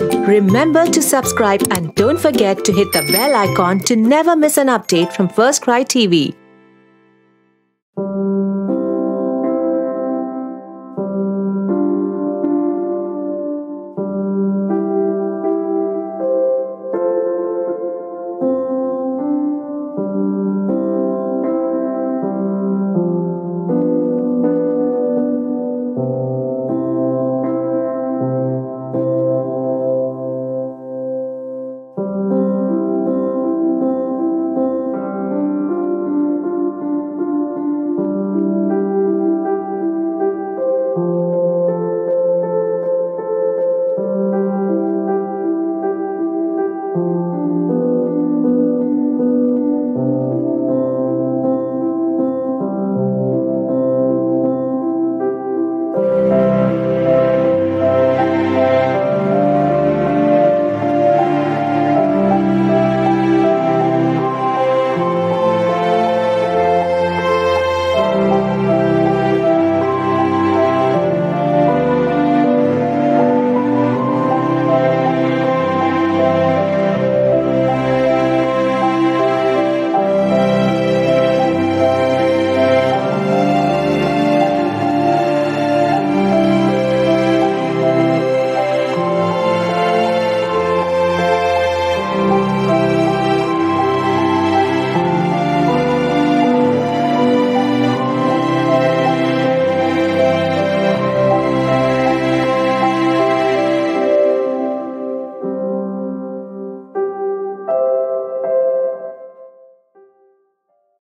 Remember to subscribe and don't forget to hit the bell icon to never miss an update from FirstCry TV.